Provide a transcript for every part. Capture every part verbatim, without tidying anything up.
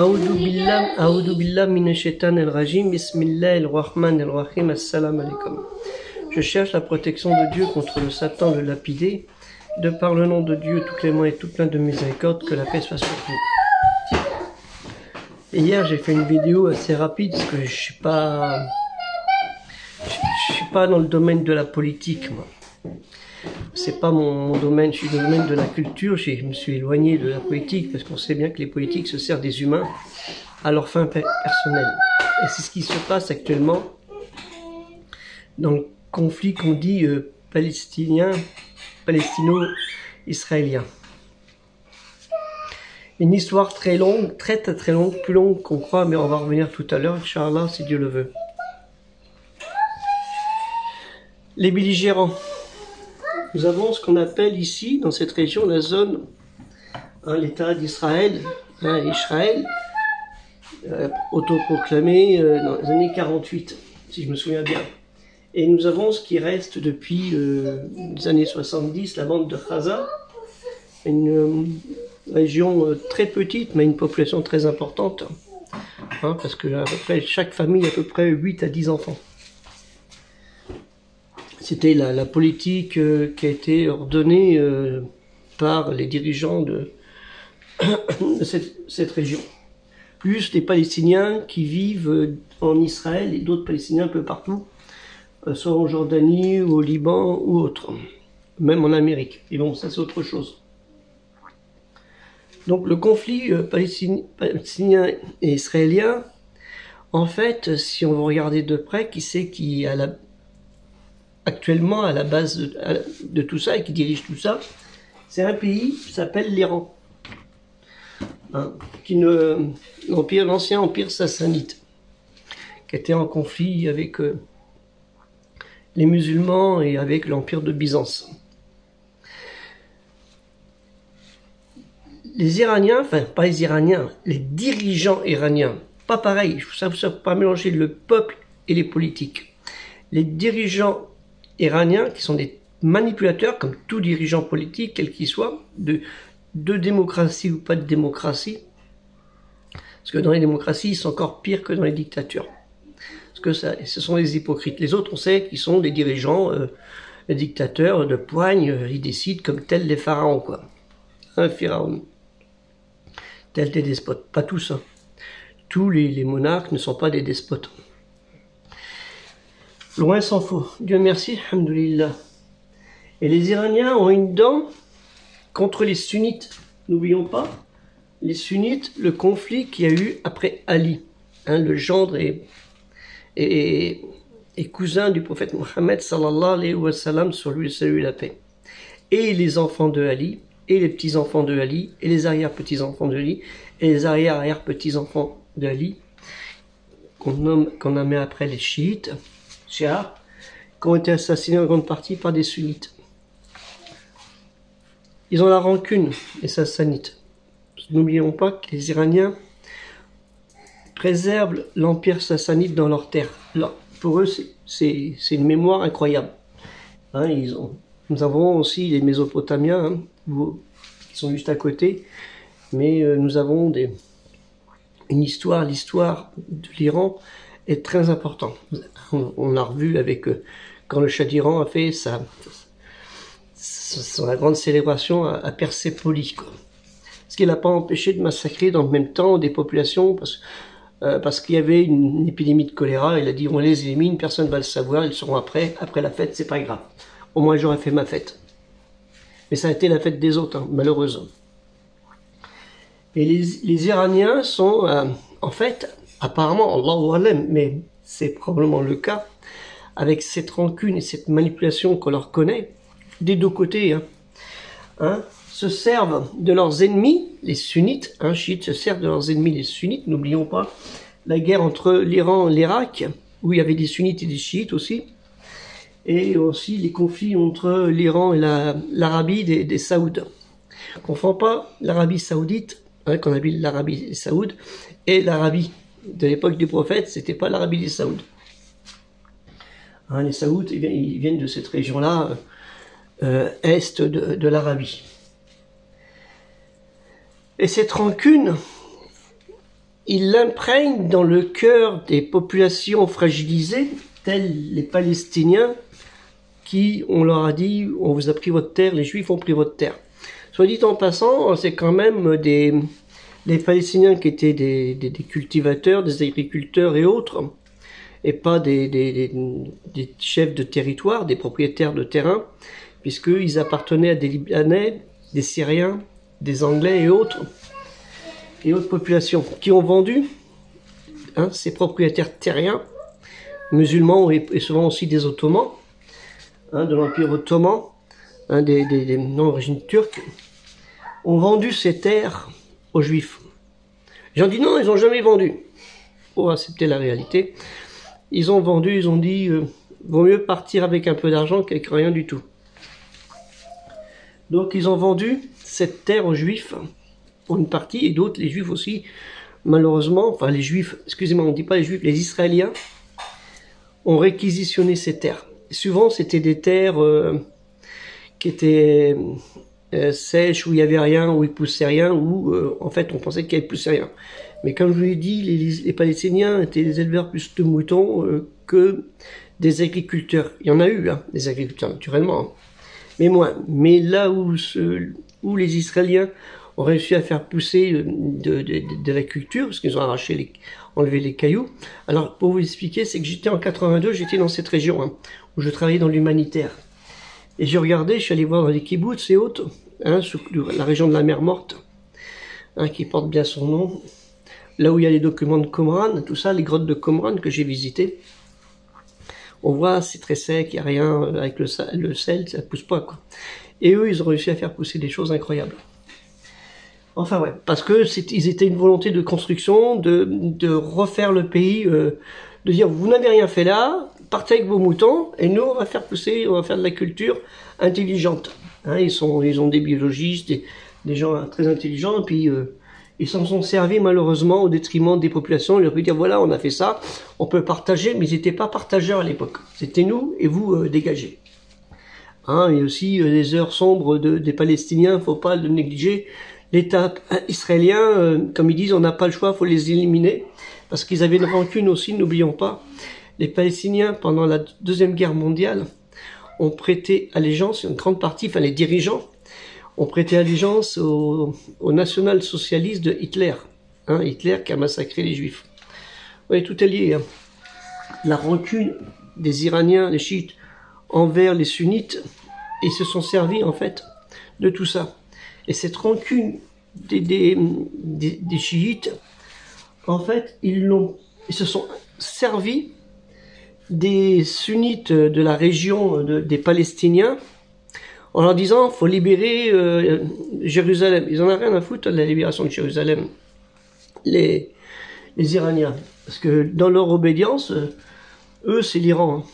Aoudou billah, aoudou billah min shaitan al-rajim, bismillah al-rahman al-rahim, assalamu alaikum. Je cherche la protection de Dieu contre le Satan le lapidé, de par le nom de Dieu tout clément et tout plein de miséricorde, que la paix soit sur vous. Hier j'ai fait une vidéo assez rapide parce que je suis pas, je suis pas dans le domaine de la politique, moi. C'est pas mon, mon domaine, je suis dans le domaine de la culture, je, je me suis éloigné de la politique parce qu'on sait bien que les politiques se servent des humains à leur fin pe personnelle. Et c'est ce qui se passe actuellement dans le conflit qu'on dit euh, palestinien, palestino-israélien. Une histoire très longue, très très très longue, plus longue qu'on croit, mais on va revenir tout à l'heure, Inch'Allah, si Dieu le veut. Les belligérants. Nous avons ce qu'on appelle ici, dans cette région, la zone, hein, l'État d'Israël, hein, Israël, euh, autoproclamé euh, dans les années quarante-huit, si je me souviens bien. Et nous avons ce qui reste depuis euh, les années soixante-dix, la bande de Gaza, une euh, région euh, très petite, mais une population très importante, hein, parce que à peu près, chaque famille a à peu près huit à dix enfants. C'était la, la politique euh, qui a été ordonnée euh, par les dirigeants de, de cette, cette région. Plus les Palestiniens qui vivent en Israël et d'autres Palestiniens un peu partout, euh, soit en Jordanie ou au Liban ou autre, même en Amérique. Et bon, ça c'est autre chose. Donc le conflit euh, palestinien, palestinien et israélien, en fait, si on veut regarder de près, qui c'est qui a la... actuellement à la base de, à, de tout ça et qui dirige tout ça, c'est un pays qui s'appelle l'Iran, hein, qui ne l'empire l'ancien empire sassanite, qui était en conflit avec euh, les musulmans et avec l'empire de Byzance. Les Iraniens, enfin pas les Iraniens, les dirigeants iraniens, pas pareil, ça ne faut pas mélanger le peuple et les politiques. Les dirigeants iraniens, qui sont des manipulateurs, comme tout dirigeant politique, quel qu'il soit, de, de démocratie ou pas de démocratie, parce que dans les démocraties, ils sont encore pires que dans les dictatures, parce que ça, ce sont des hypocrites. Les autres, on sait qu'ils sont des dirigeants, euh, des dictateurs de poigne, euh, ils décident comme tels les pharaons, quoi. Un pharaon, tels des despotes, pas tous, hein. Tous les, les monarques ne sont pas des despotes. Loin s'en faut. Dieu merci, alhamdoulilah. Et les Iraniens ont une dent contre les sunnites. N'oublions pas, les sunnites, le conflit qu'il y a eu après Ali, hein, le gendre et, et, et cousin du prophète Mohammed sallallahu alayhi wa sallam, sur lui le salut et la paix. Et les enfants de Ali, et les petits-enfants de Ali, et les arrière-petits-enfants de Ali, et les arrière-arrière-petits-enfants de Ali, qu'on nomme, qu'on nommait après les chiites, Shia, qui ont été assassinés en grande partie par des sunnites. Ils ont la rancune, les sassanites. N'oublions pas que les Iraniens préservent l'empire sassanide dans leur terre. Là, pour eux, c'est une mémoire incroyable. Hein, ils ont, nous avons aussi les Mésopotamiens, hein, où, qui sont juste à côté, mais euh, nous avons des, une histoire, l'histoire de l'Iran est très important. On a revu avec quand le Shah d'Iran a fait sa, sa grande célébration à Persépolis, quoi. Ce qui n'a pas empêché de massacrer dans le même temps des populations parce, euh, parce qu'il y avait une, une épidémie de choléra. Il a dit on les élimine, personne ne va le savoir, ils seront après, après la fête, c'est pas grave. Au moins j'aurais fait ma fête. Mais ça a été la fête des autres, hein, malheureusement. Et les, les Iraniens sont euh, en fait... Apparemment, Allahu Alam, mais c'est probablement le cas, avec cette rancune et cette manipulation qu'on leur connaît, des deux côtés, hein, hein, se servent de leurs ennemis, les sunnites, hein, chiites se servent de leurs ennemis, les sunnites, n'oublions pas la guerre entre l'Iran et l'Irak, où il y avait des sunnites et des chiites aussi, et aussi les conflits entre l'Iran et l'Arabie la, des, des Saouds. On ne confond pas l'Arabie saoudite, hein, qu'on appelle l'Arabie des Saouds, et l'Arabie de l'époque du prophète, c'était pas l'Arabie des Saouds. Hein, les Saouds, ils viennent de cette région-là, euh, est de, de l'Arabie. Et cette rancune il l'imprègne dans le cœur des populations fragilisées, telles les Palestiniens, qui, on leur a dit, on vous a pris votre terre, les Juifs ont pris votre terre. Soit dit en passant, c'est quand même des, les Palestiniens qui étaient des, des, des cultivateurs, des agriculteurs et autres, et pas des, des, des, des chefs de territoire, des propriétaires de terrain, puisqu'ils appartenaient à des Libanais, des Syriens, des Anglais et autres, et autres populations qui ont vendu hein, ces propriétaires terriens, musulmans et, et souvent aussi des Ottomans, hein, de l'Empire Ottoman, hein, des, des, des non d'origine turque, ont vendu ces terres aux Juifs. J'en dis non, ils n'ont jamais vendu. Pour accepter la réalité, ils ont vendu, ils ont dit euh, vaut mieux partir avec un peu d'argent qu'avec rien du tout. Donc ils ont vendu cette terre aux Juifs, pour une partie, et d'autres, les Juifs aussi, malheureusement, enfin les Juifs, excusez-moi, on ne dit pas les Juifs, les Israéliens ont réquisitionné ces terres. Et souvent, c'était des terres euh, qui étaient euh, sèches, où il n'y avait rien, où il ne poussait rien, où euh, en fait, on pensait qu'il ne poussait rien. Mais comme je vous l'ai dit, les, les Palestiniens étaient des éleveurs plus de moutons euh, que des agriculteurs. Il y en a eu, hein, des agriculteurs, naturellement, hein. Mais moins. Mais là où, ce, où les Israéliens ont réussi à faire pousser de, de, de, de la culture, parce qu'ils ont arraché, les, enlevé les cailloux. Alors, pour vous expliquer, c'est que j'étais en quatre-vingt-deux, j'étais dans cette région, hein, où je travaillais dans l'humanitaire. Et je regardais, je suis allé voir dans les kibbutz et autres, hein, sous la région de la mer Morte, hein, qui porte bien son nom, là où il y a les documents de Qumran, tout ça, les grottes de Qumran que j'ai visitées. On voit, c'est très sec, il n'y a rien, avec le, le sel, ça ne pousse pas, quoi. Et eux, ils ont réussi à faire pousser des choses incroyables. Enfin, ouais, parce que ils étaient une volonté de construction, de, de refaire le pays, euh, de dire, vous n'avez rien fait là, partez avec vos moutons, et nous, on va faire pousser, on va faire de la culture intelligente. Hein, ils, sont, ils ont des biologistes, des, des gens très intelligents, et puis... Euh, ils s'en sont servis malheureusement au détriment des populations. Ils leur ont dit voilà, on a fait ça, on peut partager, mais ils n'étaient pas partageurs à l'époque. C'était nous et vous euh, dégagez. Hein, et aussi euh, les heures sombres de, des Palestiniens, il ne faut pas le négliger. L'État israélien, euh, comme ils disent, on n'a pas le choix, il faut les éliminer. Parce qu'ils avaient une rancune aussi, n'oublions pas. Les Palestiniens, pendant la Deuxième Guerre mondiale, ont prêté allégeance, une grande partie, enfin les dirigeants, on prêtait allégeance au, au national-socialiste de Hitler. Hein, Hitler qui a massacré les Juifs. Oui, tout est lié. Hein. La rancune des Iraniens, des chiites, envers les sunnites, ils se sont servis, en fait, de tout ça. Et cette rancune des, des, des, des chiites, en fait, ils, l'ont, ils se sont servis des sunnites de la région de, des Palestiniens, en leur disant, il faut libérer euh, Jérusalem. Ils n'en avaient rien à foutre de la libération de Jérusalem, les, les Iraniens. Parce que dans leur obédience, euh, eux, c'est l'Iran.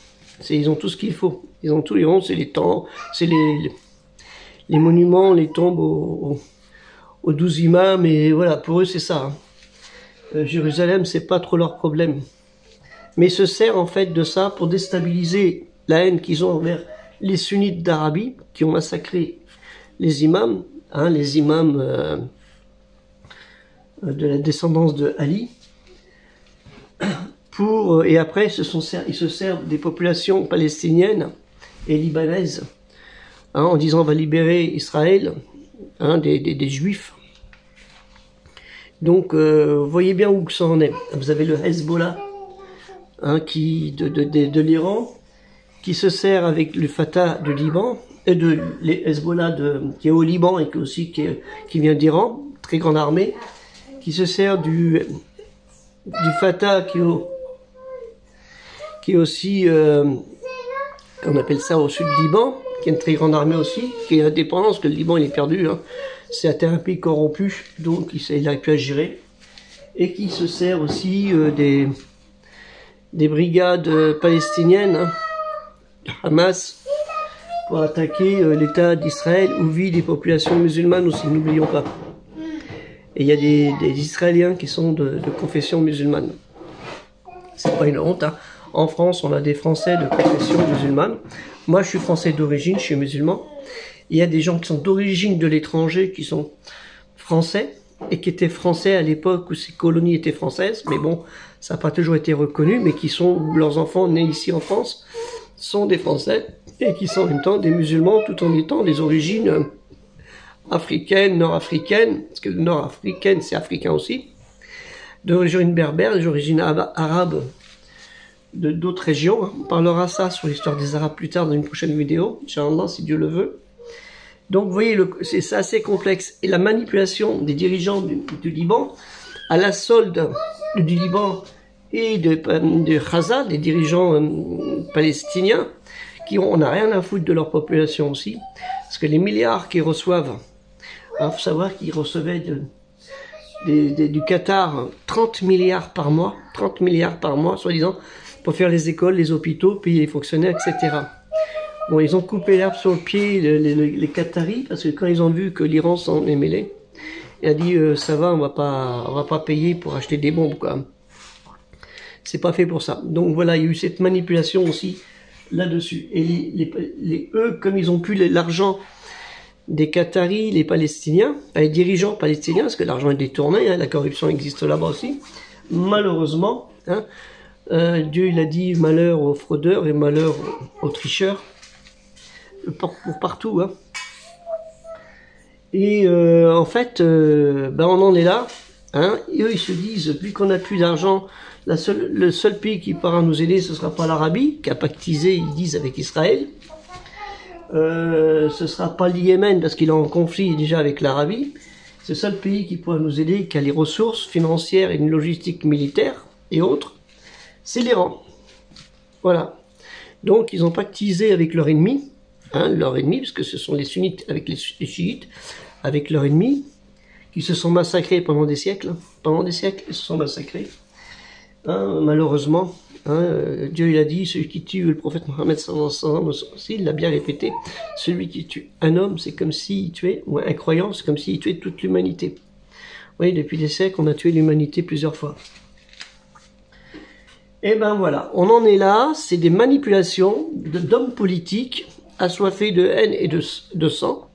Hein. Ils ont tout ce qu'il faut. Ils ont tout l'Iran, c'est les temps, c'est les, les, les monuments, les tombes aux, aux douze imams. Et voilà, pour eux, c'est ça. Hein. Euh, Jérusalem, c'est pas trop leur problème. Mais ils se servent en fait de ça pour déstabiliser la haine qu'ils ont envers les sunnites d'Arabie qui ont massacré les imams, hein, les imams euh, de la descendance de Ali, pour, et après se sont, ils se servent des populations palestiniennes et libanaises, hein, en disant on va libérer Israël, hein, des, des, des juifs. Donc euh, vous voyez bien où ça en est. Vous avez le Hezbollah, hein, qui, de, de, de, de l'Iran, qui se sert avec le Fatah de Liban, et de les Hezbollah de, qui est au Liban et qui, aussi, qui, est, qui vient d'Iran, très grande armée, qui se sert du, du Fatah qui est, au, qui est aussi, euh, on appelle ça au sud du Liban, qui est une très grande armée aussi, qui est indépendante, parce que le Liban il est perdu, hein. C'est un pays corrompu, donc il a pu agir, et qui se sert aussi euh, des, des brigades palestiniennes, hein, Hamas, pour attaquer euh, l'État d'Israël où vivent des populations musulmanes aussi, n'oublions pas. Et il y a des, des Israéliens qui sont de, de confession musulmane. C'est pas une honte, hein. En France, on a des Français de confession musulmane. Moi, je suis Français d'origine, je suis musulman. Il y a des gens qui sont d'origine de l'étranger, qui sont Français, et qui étaient français à l'époque où ces colonies étaient françaises, mais bon, ça n'a pas toujours été reconnu, mais qui sont, leurs enfants nés ici en France, sont des Français, et qui sont en même temps des musulmans, tout en étant des origines africaines, nord-africaines, parce que nord-africaine, c'est africain aussi, d'origine berbère, d'origine arabe, de d'autres régions. On parlera ça sur l'histoire des Arabes plus tard dans une prochaine vidéo, Inch'Allah, si Dieu le veut. Donc vous voyez, c'est assez complexe. Et la manipulation des dirigeants du, du Liban, à la solde du Liban et de, de Gaza, des dirigeants euh, palestiniens, qui ont, on n'a rien à foutre de leur population aussi, parce que les milliards qu'ils reçoivent, il faut savoir qu'ils recevaient de, de, de, du Qatar trente milliards par mois, trente milliards par mois, soi-disant, pour faire les écoles, les hôpitaux, payer les fonctionnaires, et cetera. Bon, ils ont coupé l'herbe sur le pied, les, les, les Qataris, parce que quand ils ont vu que l'Iran s'en est mêlé, il a dit euh, ça va, on va pas, on va pas payer pour acheter des bombes, quoi. C'est pas fait pour ça. Donc voilà, il y a eu cette manipulation aussi là-dessus. Et les, les, les, eux, comme ils ont pu l'argent des Qataris, les Palestiniens, les dirigeants palestiniens, parce que l'argent est détourné, hein, la corruption existe là-bas aussi, malheureusement, hein, euh, Dieu il a dit malheur aux fraudeurs et malheur aux, aux tricheurs. Pour partout, hein. Et euh, en fait, euh, ben on en est là, hein. Et eux ils se disent, vu qu'on n'a plus d'argent, la seule, le seul pays qui pourra nous aider, ce sera pas l'Arabie, qui a pactisé, ils disent, avec Israël, euh, ce sera pas le Yémen, parce qu'il est en conflit déjà avec l'Arabie, c'est le seul pays qui pourra nous aider, qui a les ressources financières et une logistique militaire et autres, c'est l'Iran. Voilà. Donc ils ont pactisé avec leur ennemi, Hein, leur ennemi, parce que ce sont les sunnites avec les chiites, avec leur ennemi, qui se sont massacrés pendant des siècles, hein, pendant des siècles, ils se sont massacrés, hein, malheureusement, hein, euh, Dieu il a dit, celui qui tue le prophète Mohammed, il l'a bien répété, celui qui tue un homme, c'est comme s'il tuait, ou un croyant, c'est comme s'il tuait toute l'humanité. Vous voyez, depuis des siècles, on a tué l'humanité plusieurs fois. Et ben voilà, on en est là, c'est des manipulations d'hommes politiques, assoiffés de haine et de, de sang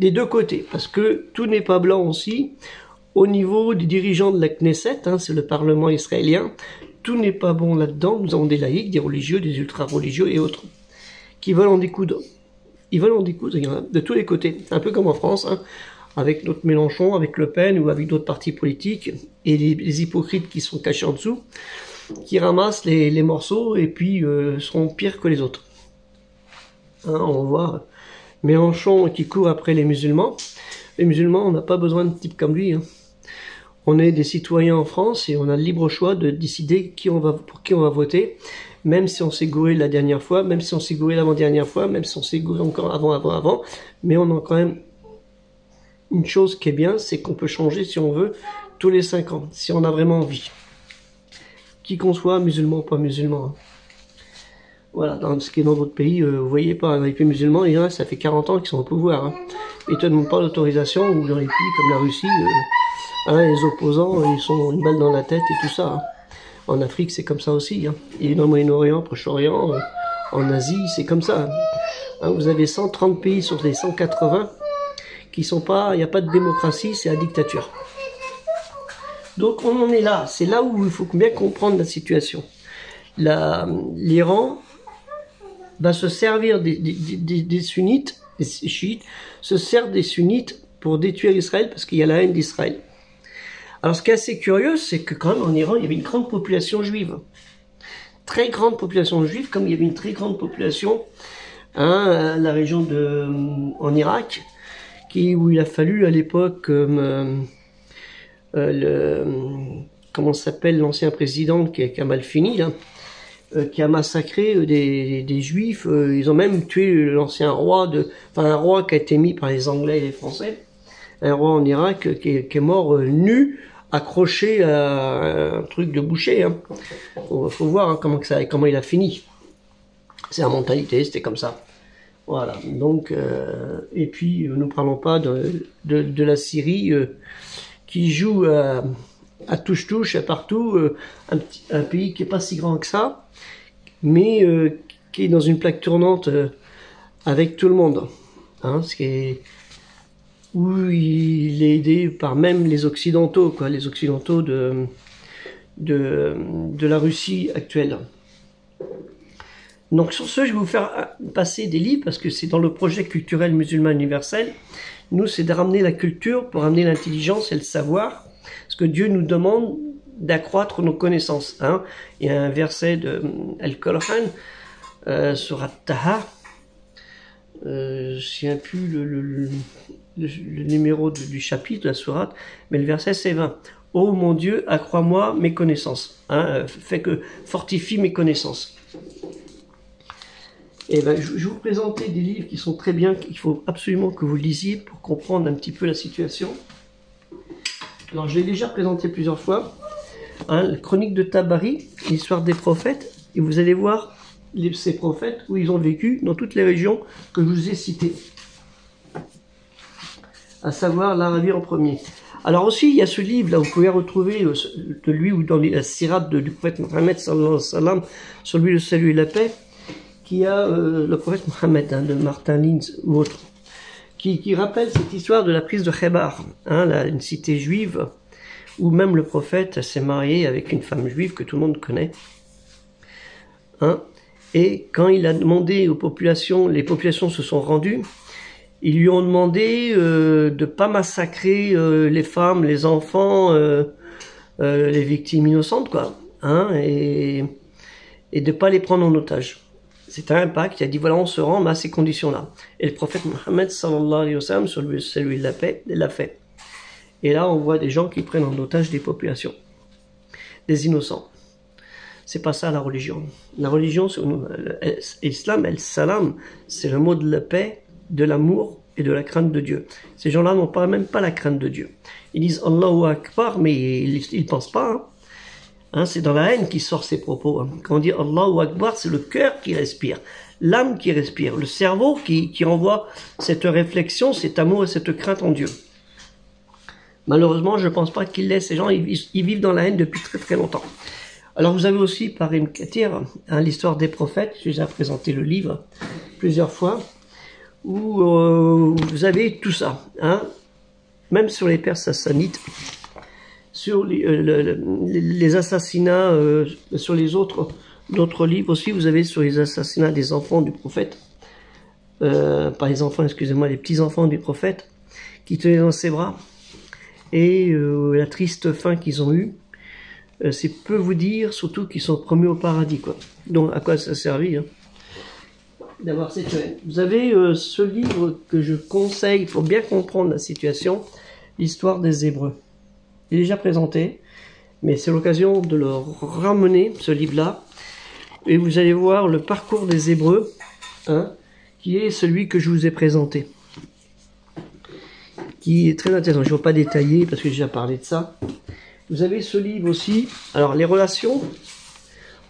des deux côtés, parce que tout n'est pas blanc aussi au niveau des dirigeants de la Knesset, hein, c'est le parlement israélien, tout n'est pas bon là-dedans, nous avons des laïcs, des religieux, des ultra-religieux et autres qui veulent en découdre, ils veulent en découdre, il y en a de tous les côtés, c'est un peu comme en France, hein, avec notre Mélenchon, avec Le Pen ou avec d'autres partis politiques et les, les hypocrites qui sont cachés en dessous, qui ramassent les, les morceaux et puis euh, seront pires que les autres. Hein, on va voir Mélenchon qui court après les musulmans. Les musulmans, on n'a pas besoin de types comme lui. Hein. On est des citoyens en France et on a le libre choix de décider qui on va, pour qui on va voter, même si on s'est gouré la dernière fois, même si on s'est gouré l'avant-dernière fois, même si on s'est gouré encore avant, avant, avant. Mais on a quand même une chose qui est bien, c'est qu'on peut changer si on veut tous les cinq ans, si on a vraiment envie. Qui qu'on soit, musulman ou pas musulman. Hein. Voilà, dans ce qui est dans d'autres pays, euh, vous voyez pas, dans les pays musulmans, les gens, ça fait quarante ans qu'ils sont au pouvoir. Hein. Ils ne te demandent pas l'autorisation, ou dans les pays comme la Russie, euh, hein, les opposants, ils sont une balle dans la tête et tout ça. Hein. En Afrique, c'est comme ça aussi. Hein. Et dans le Moyen-Orient, Proche-Orient, euh, en Asie, c'est comme ça. Hein. Hein, vous avez cent trente pays sur les cent quatre-vingts qui sont pas, il n'y a pas de démocratie, c'est la dictature. Donc on en est là, c'est là où il faut bien comprendre la situation. L'Iran va se servir des, des, des, des sunnites, des chiites, se sert des sunnites pour détruire Israël parce qu'il y a la haine d'Israël. Alors ce qui est assez curieux, c'est que quand même en Iran, il y avait une grande population juive. Très grande population juive, comme il y avait une très grande population, hein, la région de, en Irak, qui, où il a fallu à l'époque, euh, euh, le comment s'appelle l'ancien président qui a mal fini, là, qui a massacré des, des juifs, ils ont même tué l'ancien roi, de, enfin un roi qui a été mis par les Anglais et les Français, un roi en Irak qui est, qui est mort nu, accroché à un truc de boucher. Hein. Faut, faut voir hein, comment, que ça, comment il a fini. C'est la mentalité, c'était comme ça. Voilà, donc, euh, et puis nous ne parlons pas de, de, de la Syrie euh, qui joue à, à touche-touche, à partout, euh, un, petit, un pays qui n'est pas si grand que ça, mais euh, qui est dans une plaque tournante euh, avec tout le monde. Hein, ce qui est où il est aidé par même les Occidentaux, quoi, les Occidentaux de, de, de la Russie actuelle. Donc sur ce, je vais vous faire passer des livres, parce que c'est dans le projet culturel musulman universel. Nous, c'est de ramener la culture pour amener l'intelligence et le savoir, parce que Dieu nous demande d'accroître nos connaissances. Hein. Il y a un verset de Al-Qur'an, euh, sur At-Taha, euh, je ne sais plus le, le, le, le numéro de, du chapitre, la sourate, mais le verset c'est vingt. « Oh mon Dieu, accrois-moi mes connaissances. Hein, » Fais que fortifie mes connaissances. Et ben, je, je vous présentais des livres qui sont très bien, qu'il faut absolument que vous lisiez pour comprendre un petit peu la situation. Alors, je l'ai déjà présenté plusieurs fois. Hein, la chronique de Tabari, l'histoire des prophètes, et vous allez voir les, ces prophètes où ils ont vécu dans toutes les régions que je vous ai citées, à savoir l'Arabie en premier. Alors aussi, il y a ce livre là, vous pouvez retrouver euh, de lui ou dans la sirate du prophète Mohammed sallallahu alayhi wa sallam, sur lui le salut et la paix, qui a euh, le prophète Mohammed, hein, de Martin Linz ou autre, qui, qui rappelle cette histoire de la prise de Khébar, hein, la, une cité juive, où même le prophète s'est marié avec une femme juive que tout le monde connaît. Hein, et quand il a demandé aux populations, les populations se sont rendues, ils lui ont demandé euh, de ne pas massacrer euh, les femmes, les enfants, euh, euh, les victimes innocentes, quoi, hein, et, et de ne pas les prendre en otage. C'est un pacte, il a dit voilà, on se rend à ces conditions-là. Et le prophète Mohammed, sallallahu alayhi wa sallam, sur lui, celui de la paix, l'a fait. Et là, on voit des gens qui prennent en otage des populations, des innocents. C'est pas ça la religion. La religion, l'islam, el salam, c'est le mot de la paix, de l'amour et de la crainte de Dieu. Ces gens-là n'ont pas, même pas la crainte de Dieu. Ils disent Allahu Akbar, mais ils ne pensent pas. Hein. Hein, c'est dans la haine qui sort ces propos. Hein. Quand on dit Allahu Akbar, c'est le cœur qui respire, l'âme qui respire, le cerveau qui, qui envoie cette réflexion, cet amour et cette crainte en Dieu. Malheureusement, je ne pense pas qu'ils laissent ces gens, ils, ils vivent dans la haine depuis très très longtemps. Alors vous avez aussi par Ibn Kathir, hein, l'histoire des prophètes, j'ai déjà présenté le livre plusieurs fois, où euh, vous avez tout ça, hein, même sur les Perses sassanites, sur les, euh, le, le, les assassinats, euh, sur les autres d'autres livres aussi, vous avez sur les assassinats des enfants du prophète, euh, pas les enfants, excusez-moi, les petits-enfants du prophète, qui tenaient dans ses bras, et euh, la triste fin qu'ils ont eue, euh, c'est peu vous dire, surtout qu'ils sont promus au paradis, quoi. Donc à quoi ça a servi, hein, d'avoir cette haine. Vous avez euh, ce livre que je conseille pour bien comprendre la situation, l'histoire des Hébreux. Il est déjà présenté, mais c'est l'occasion de le ramener, ce livre-là, et vous allez voir le parcours des Hébreux, hein, qui est celui que je vous ai présenté, qui est très intéressant. Je ne vais pas détailler parce que j'ai déjà parlé de ça. Vous avez ce livre aussi, alors les relations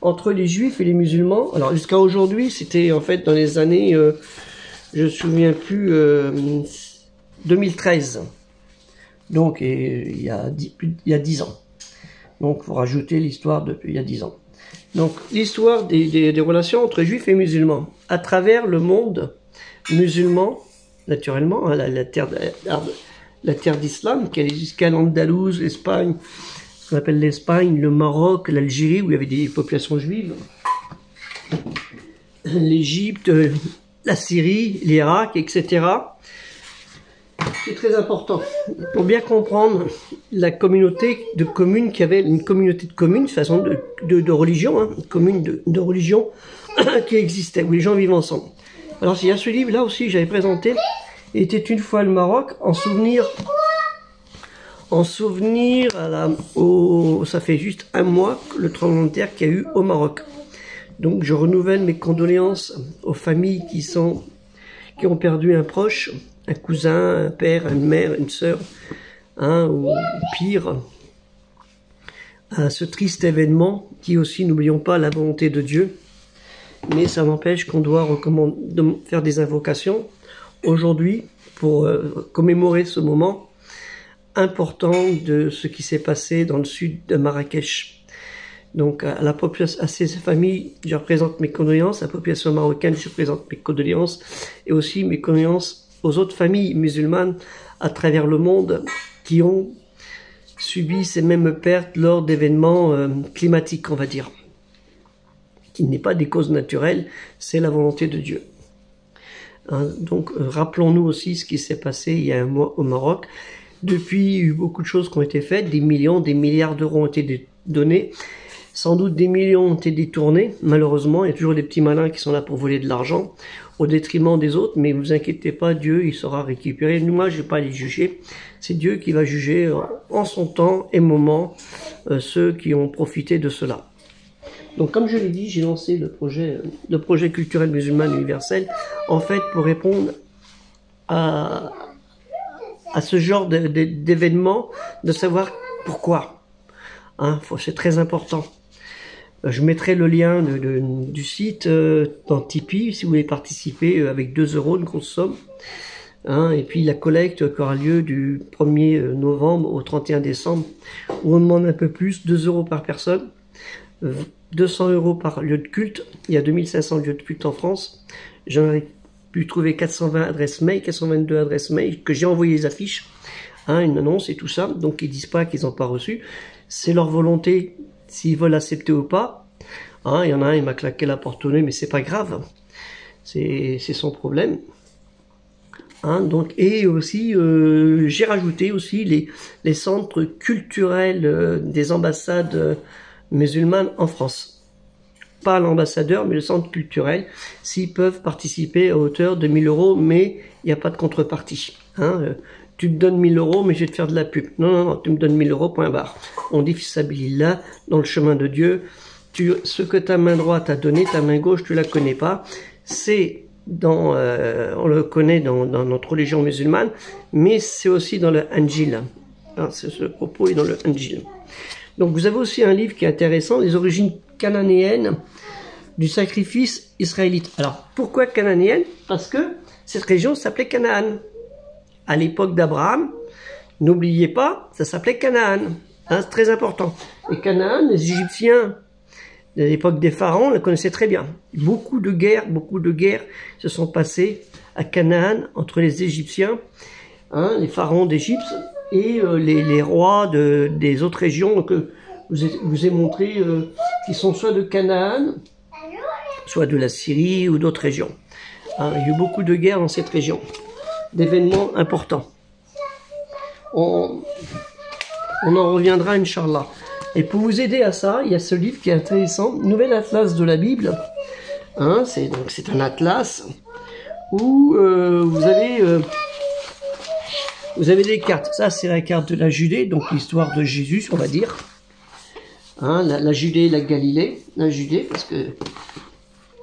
entre les juifs et les musulmans. Alors jusqu'à aujourd'hui, c'était en fait dans les années, euh, je ne me souviens plus, euh, deux mille treize, donc et, il y a dix ans. Donc vous rajoutez l'histoire depuis il y a dix ans. Donc l'histoire des, des, des relations entre juifs et musulmans à travers le monde musulman, naturellement, hein, la, la terre la terre d'islam, qui allait jusqu'à l'Andalouse, l'Espagne, ce qu'on appelle l'Espagne, le Maroc, l'Algérie, où il y avait des populations juives, l'Égypte, euh, la Syrie, l'Irak, et cetera. C'est très important pour bien comprendre la communauté de communes qu'il y avait, une communauté de communes, de façon de, de, de religion, hein, une commune de, de religion qui existait, où les gens vivent ensemble. Alors il y a ce livre là aussi, j'avais présenté, « Était une fois le Maroc » en souvenir, en souvenir à la, au, ça fait juste un mois, le tremblement de terre qu'il y a eu au Maroc. Donc je renouvelle mes condoléances aux familles qui, sont, qui ont perdu un proche, un cousin, un père, une mère, une sœur, hein, ou pire, à ce triste événement qui aussi, n'oublions pas la volonté de Dieu. Mais ça n'empêche qu'on doit faire des invocations aujourd'hui pour euh, commémorer ce moment important de ce qui s'est passé dans le sud de Marrakech. Donc à, la population, à ces familles, je présente mes condoléances, à la population marocaine, je présente mes condoléances, et aussi mes condoléances aux autres familles musulmanes à travers le monde qui ont subi ces mêmes pertes lors d'événements euh, climatiques, on va dire. Qui n'est pas des causes naturelles, c'est la volonté de Dieu. Hein, donc euh, rappelons-nous aussi ce qui s'est passé il y a un mois au Maroc. Depuis, il y a eu beaucoup de choses qui ont été faites, des millions, des milliards d'euros ont été donnés, sans doute des millions ont été détournés, malheureusement, il y a toujours des petits malins qui sont là pour voler de l'argent, au détriment des autres, mais ne vous inquiétez pas, Dieu, il saura récupérer. Moi, je ne vais pas les juger, c'est Dieu qui va juger euh, en son temps et moment euh, ceux qui ont profité de cela. Donc comme je l'ai dit, j'ai lancé le projet, le projet culturel musulman universel, en fait pour répondre à, à ce genre d'événements, de, de, de savoir pourquoi. Hein, c'est très important. Je mettrai le lien de, de, du site euh, dans Tipeee, si vous voulez participer avec deux euros, une grosse somme. Hein, et puis la collecte qui aura lieu du premier novembre au trente et un décembre, où on demande un peu plus, deux euros par personne. deux cents euros par lieu de culte. Il y a deux mille cinq cents lieux de culte en France. J'en ai pu trouver quatre cent vingt adresses mail, quatre cent vingt-deux adresses mail, que j'ai envoyé les affiches, hein, une annonce et tout ça. Donc ils disent pas qu'ils n'ont pas reçu. C'est leur volonté, s'ils veulent accepter ou pas. Hein, il y en a un, il m'a claqué la porte au nez, mais c'est pas grave. C'est son problème. Hein, donc, et aussi, euh, j'ai rajouté aussi les, les centres culturels euh, des ambassades euh, musulmanes en France. Pas l'ambassadeur, mais le centre culturel, s'ils peuvent participer à hauteur de mille euros, mais il n'y a pas de contrepartie. Hein, euh, tu te donnes mille euros, mais je vais te faire de la pub. Non, non, non, tu me donnes mille euros, point barre. On dit, fisabilillah, dans le chemin de Dieu, tu, ce que ta main droite a donné, ta main gauche, tu la connais pas. C'est dans, euh, on le connaît dans, dans notre religion musulmane, mais c'est aussi dans le Injil. Hein, ce propos est dans le Injil. Donc vous avez aussi un livre qui est intéressant, les origines cananéennes du sacrifice israélite. Alors pourquoi cananéenne? Parce que cette région s'appelait Canaan. À l'époque d'Abraham, n'oubliez pas, ça s'appelait Canaan. Hein, c'est très important. Et Canaan, les Égyptiens, à l'époque des pharaons, la connaissaient très bien. Beaucoup de guerres, beaucoup de guerres se sont passées à Canaan entre les Égyptiens, hein, les pharaons d'Égypte, et euh, les, les rois de, des autres régions que je vous ai montré, euh, qui sont soit de Canaan, soit de la Syrie ou d'autres régions. Hein, il y a eu beaucoup de guerres dans cette région, d'événements importants. On, on en reviendra, Inch'Allah. Et pour vous aider à ça, il y a ce livre qui est intéressant, Nouvel Atlas de la Bible. Hein, c'est donc c'est un atlas où euh, vous avez... Euh, Vous avez des cartes. Ça, c'est la carte de la Judée, donc l'histoire de Jésus, on va dire. Hein, la, la Judée, la Galilée, la Judée, parce que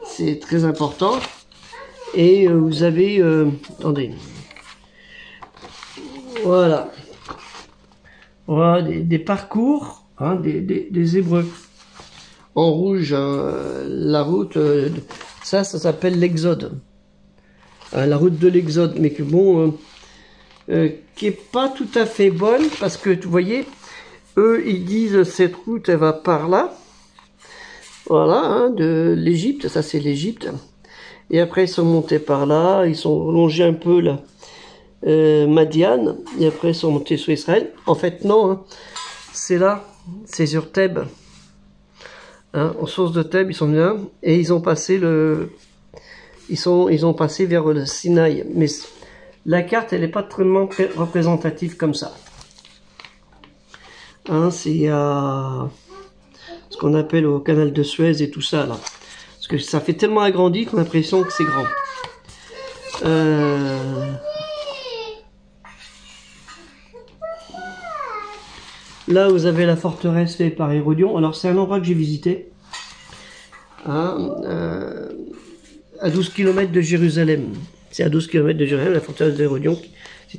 c'est très important. Et euh, vous avez... Euh, attendez. Voilà. Voilà, des, des parcours hein, des, des, des Hébreux. En rouge, hein, la route... Euh, ça, ça s'appelle l'Exode. Hein, la route de l'Exode, mais que bon... Euh, Euh, qui n'est pas tout à fait bonne parce que vous voyez, eux ils disent cette route elle va par là, voilà, hein, de l'Égypte, ça c'est l'Égypte, et après ils sont montés par là, ils sont longés un peu là, euh, Madiane, et après ils sont montés sur Israël. En fait, non, hein, c'est là, c'est sur Thèbes, hein, en source de Thèbes, ils sont là, et ils ont passé le, ils sont, ils ont passé vers le Sinaï, mais la carte, elle n'est pas très représentative comme ça. Hein, c'est à euh, ce qu'on appelle au canal de Suez et tout ça, là. Parce que ça fait tellement agrandi qu'on a l'impression que c'est grand. Euh... Là, vous avez la forteresse faite par Hérodion. Alors, c'est un endroit que j'ai visité. Hein, euh, à douze kilomètres de Jérusalem. C'est à douze kilomètres de Jérusalem, la forteresse d'Hérodion.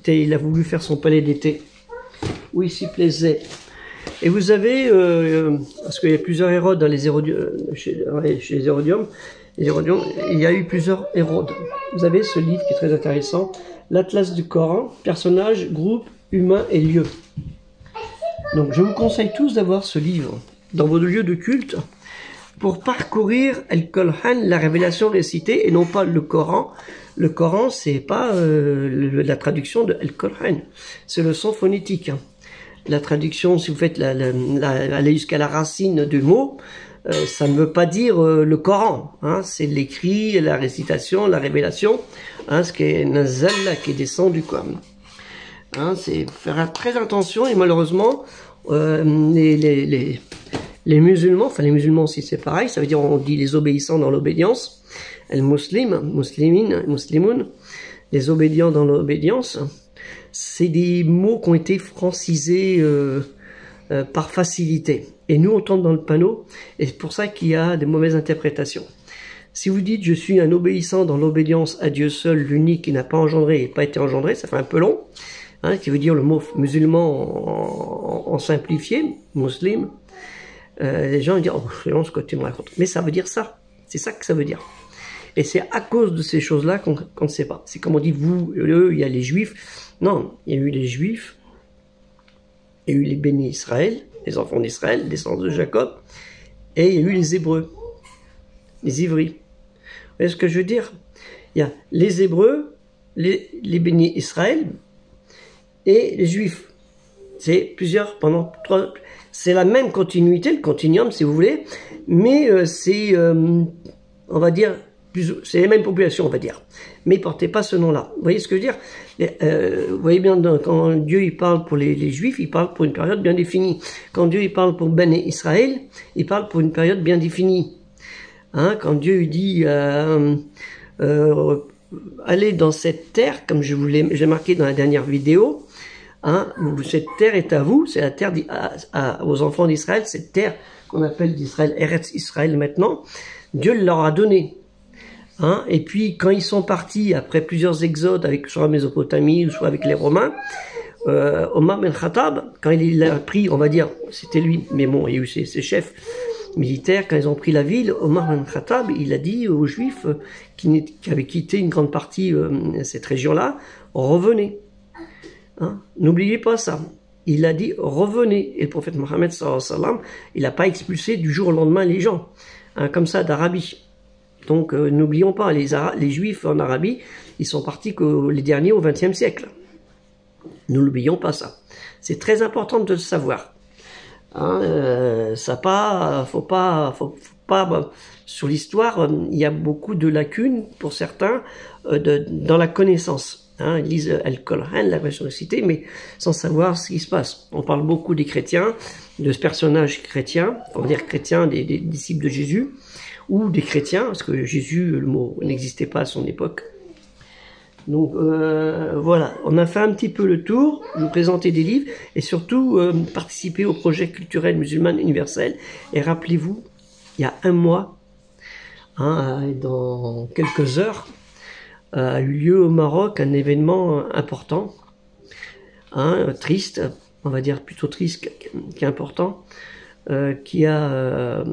Il a voulu faire son palais d'été, où il s'y plaisait. Et vous avez, euh, parce qu'il y a plusieurs Hérodes dans les Hérodium, chez, chez les Hérodium, les Hérodium, il y a eu plusieurs Hérodes. Vous avez ce livre qui est très intéressant, l'Atlas du Coran, personnages, groupes, humains et lieux. Donc je vous conseille tous d'avoir ce livre dans vos lieux de culte. pour parcourir Al-Kolhan, la révélation récitée, et non pas le Coran. Le Coran, c'est pas euh, la traduction de Al-Kolhan, c'est le son phonétique. La traduction, si vous faites la, la, la, aller jusqu'à la racine du mot, euh, ça ne veut pas dire euh, le Coran. Hein, c'est l'écrit, la récitation, la révélation, hein, ce qui est Nazal, qui descend du Coran. Hein, c'est faire très attention, et malheureusement, euh, les, les, les, les musulmans, enfin les musulmans aussi c'est pareil, ça veut dire on dit les obéissants dans l'obédience, les muslims, muslimines, muslimoun, les obédients dans l'obédience, c'est des mots qui ont été francisés euh, euh, par facilité. Et nous on tombe dans le panneau, et c'est pour ça qu'il y a des mauvaises interprétations. Si vous dites je suis un obéissant dans l'obédience à Dieu seul, l'unique, qui n'a pas engendré et pas été engendré, ça fait un peu long. Hein, qui veut dire le mot musulman en, en, en simplifié, muslim, euh, les gens disent, oh, c'est long ce que tu me racontes. Mais ça veut dire ça, c'est ça que ça veut dire. Et c'est à cause de ces choses-là qu'on qu'on ne sait pas. C'est comme on dit, vous, eux, il y a les juifs. Non, il y a eu les juifs, il y a eu les bénis Israël, les enfants d'Israël, descendants de Jacob, et il y a eu les Hébreux, les Ivris. Vous voyez ce que je veux dire? Il y a les Hébreux, les, les bénis Israël, et les juifs. C'est plusieurs, pendant trois... C'est la même continuité, le continuum, si vous voulez, mais euh, c'est, euh, on va dire, plus... c'est les mêmes populations, on va dire. Mais ils ne portaient pas ce nom-là. Vous voyez ce que je veux dire? euh, Vous voyez bien, quand Dieu il parle pour les, les juifs, il parle pour une période bien définie. Quand Dieu il parle pour Ben et Israël, il parle pour une période bien définie. Hein, quand Dieu il dit... Euh, euh, allez dans cette terre, comme je vous l'ai marqué dans la dernière vidéo, hein, où cette terre est à vous, c'est la terre à, à, aux enfants d'Israël, cette terre qu'on appelle d'Israël, Eretz Israël maintenant, Dieu leur a donné. Hein, et puis quand ils sont partis, après plusieurs exodes, avec, soit la Mésopotamie, soit avec les Romains, euh, Omar Ben Khatab, quand il a pris, on va dire, c'était lui, mais bon, il y a eu ses, ses chefs militaires, quand ils ont pris la ville, Omar Ben Khatab, il a dit aux Juifs euh, qui, qui avaient quitté une grande partie euh, cette région-là, revenez. N'oubliez hein pas ça. Il a dit revenez. Et le prophète Mohammed, il n'a pas expulsé du jour au lendemain les gens, hein, comme ça, d'Arabie. Donc euh, n'oublions pas, les, Ara les Juifs en Arabie, ils sont partis que les derniers au vingtième siècle. N'oublions pas ça. C'est très important de le savoir. Hein, euh, ça pas, faut pas, faut, faut pas. Bah, sur l'histoire, il y a beaucoup de lacunes pour certains euh, de, dans la connaissance. Hein, ils lisent Al-Kolhan, la version citée, mais sans savoir ce qui se passe. On parle beaucoup des chrétiens, de ce personnage chrétien, on va dire chrétien des, des disciples de Jésus, ou des chrétiens, parce que Jésus, le mot n'existait pas à son époque. Donc euh, voilà, on a fait un petit peu le tour, je vous présentais des livres et surtout euh, participer au projet culturel musulman universel. Et rappelez-vous, il y a un mois, hein, dans quelques heures, euh, a eu lieu au Maroc un événement important, hein, triste, on va dire plutôt triste qu'important, euh, qui a euh,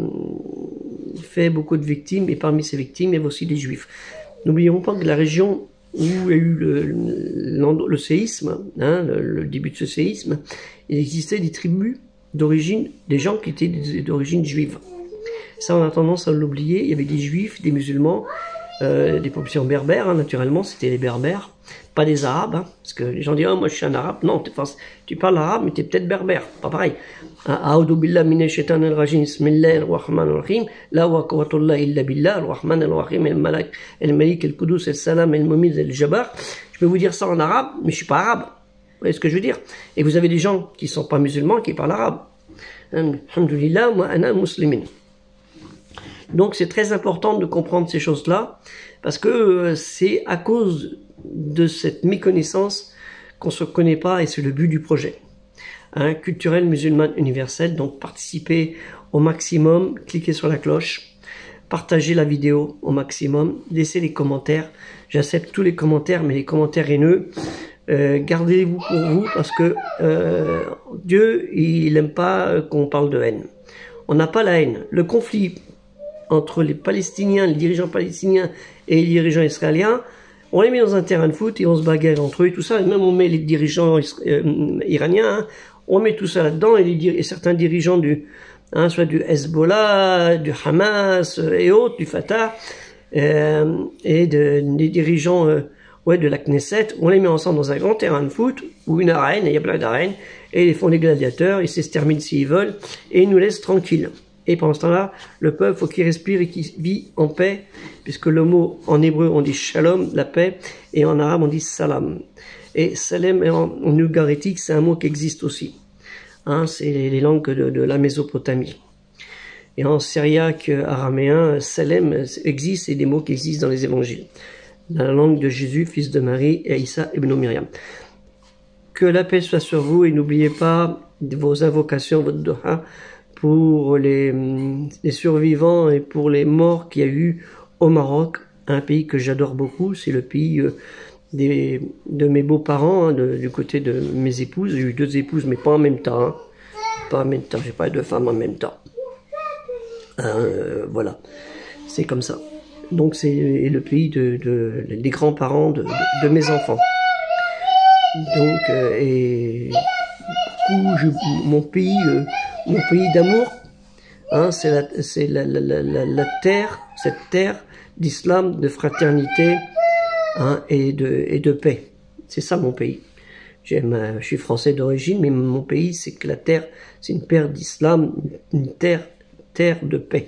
fait beaucoup de victimes et parmi ces victimes, il y avait aussi des juifs. N'oublions pas que la région... où il y a eu le, le, le séisme, hein, le, le début de ce séisme, il existait des tribus d'origine, des gens qui étaient d'origine juive. Ça, on a tendance à l'oublier. Il y avait des juifs, des musulmans, euh, des populations berbères, hein, naturellement, c'était les berbères, pas des arabes, hein, parce que les gens disent « Ah, moi, je suis un arabe ». Non, tu parles arabe, mais tu es peut-être berbère, pas pareil. « A'udhu billah min ash-shaytan al-rajim, bismillah al-rahman al-rahim, la wa quwwatullah illa billah, al-rahman al-rahim, al-malak, al-malik, al-kudus, al-salam, al-mumiz, al-jabbar ». Je peux vous dire ça en arabe, mais je suis pas arabe. Vous voyez ce que je veux dire? Et vous avez des gens qui ne sont pas musulmans qui parlent arabe. « Alhamdulillah, wa ana muslimin ». Donc c'est très important de comprendre ces choses-là, parce que c'est à cause de cette méconnaissance qu'on ne se connaît pas, et c'est le but du projet. Hein, culturel musulman universel, donc participez au maximum, cliquez sur la cloche, partagez la vidéo au maximum, laissez les commentaires, j'accepte tous les commentaires, mais les commentaires haineux, euh, gardez-vous pour vous, parce que euh, Dieu, il n'aime pas qu'on parle de haine. On n'a pas la haine. Le conflit entre les Palestiniens, les dirigeants palestiniens et les dirigeants israéliens, on les met dans un terrain de foot et on se bagarre entre eux et tout ça, et même on met les dirigeants isra... euh, iraniens, hein, on met tout ça là-dedans, et, les dir... et certains dirigeants du, hein, soit du Hezbollah, du Hamas et autres, du Fatah, euh, et de, des dirigeants euh, ouais, de la Knesset. On les met ensemble dans un grand terrain de foot, ou une arène, il y a plein d'arènes, et ils font des gladiateurs, ils s'exterminent s'ils veulent, et ils nous laissent tranquilles. Et pendant ce temps-là, le peuple, faut qu'il respire et qu'il vit en paix, puisque le mot en hébreu, on dit shalom, la paix, et en arabe, on dit salam. Et salam, en, en ougaritique, c'est un mot qui existe aussi. Hein, c'est les, les langues de, de la Mésopotamie. Et en syriaque, araméen, salam existe, c'est des mots qui existent dans les évangiles. Dans la langue de Jésus, fils de Marie, et Issa ibn Myriam. Que la paix soit sur vous, et n'oubliez pas vos invocations, votre doha, pour les, les survivants et pour les morts qu'il y a eu au Maroc, un pays que j'adore beaucoup, c'est le pays des, de mes beaux-parents, hein, de, du côté de mes épouses. J'ai eu deux épouses, mais pas en même temps, hein. Pas en même temps, j'ai pas eu deux femmes en même temps. Euh, voilà, c'est comme ça. Donc c'est le pays de, de, des grands-parents de, de, de mes enfants. Donc, euh, et où je, mon pays... Euh, Mon pays d'amour, hein, c'est la, c'est la, la, la, la terre, cette terre d'islam, de fraternité, hein, et, de, et de paix. C'est ça mon pays. J'aime, je suis français d'origine, mais mon pays, c'est que la terre, c'est une terre d'islam, une terre, terre de paix.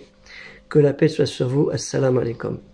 Que la paix soit sur vous. Assalamu alaikum.